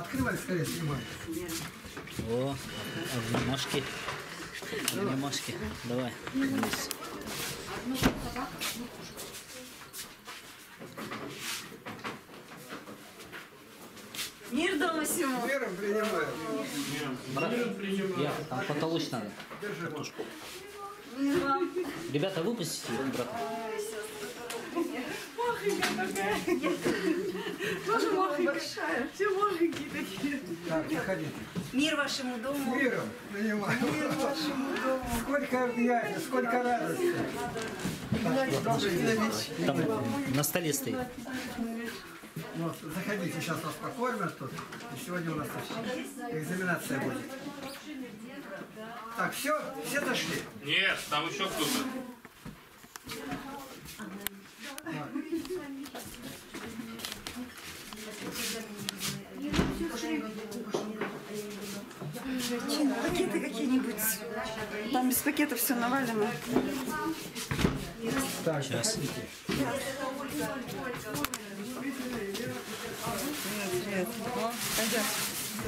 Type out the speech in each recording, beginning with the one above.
Открывай скорее, снимай. О, обнимашки. Обнимашки. Давай. Вниз. Мир дома всему. Миром принимаем. Я, там потолочь надо. Картошку. Ребята, выпустите его, брат. Махонька такая. Тоже махонька большая. Все махонькие такие. Так, заходите. Мир вашему дому. С миром принимаем. Мир вашему дому. Сколько объятий, сколько радости. Там на столе стоит. Вот, заходите, сейчас вас покормят тут. И сегодня у нас экзаменация будет. Так, все? Все зашли? Нет, там еще кто-то. Пакеты какие-нибудь. Там без пакетов все навалено. Так, сейчас.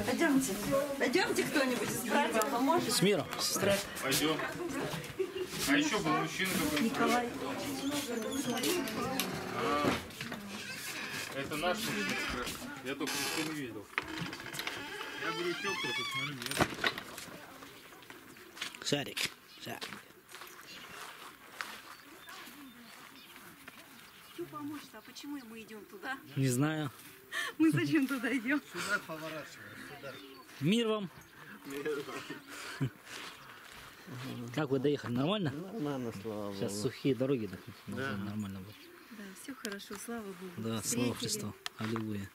Пойдемте. Пойдемте кто-нибудь из братьев поможет. С миром, сестра. Пойдем. А еще был мужчина какой-то. Николай. Это наш мужчина. Я только что не видел. Я говорю, что кто-то, смотрю, нет. Шарик. Шарик. Что поможет? А почему мы идем туда? Не знаю. Мы зачем туда идем? Сюда поворачиваем, сюда. Мир вам! Мир вам. Как вы доехали? Нормально? Нормально, слава Богу. Сейчас сухие дороги, так да. Нормально будет. Да, все хорошо, слава Богу. Да, слава Христу. Аллилуйя.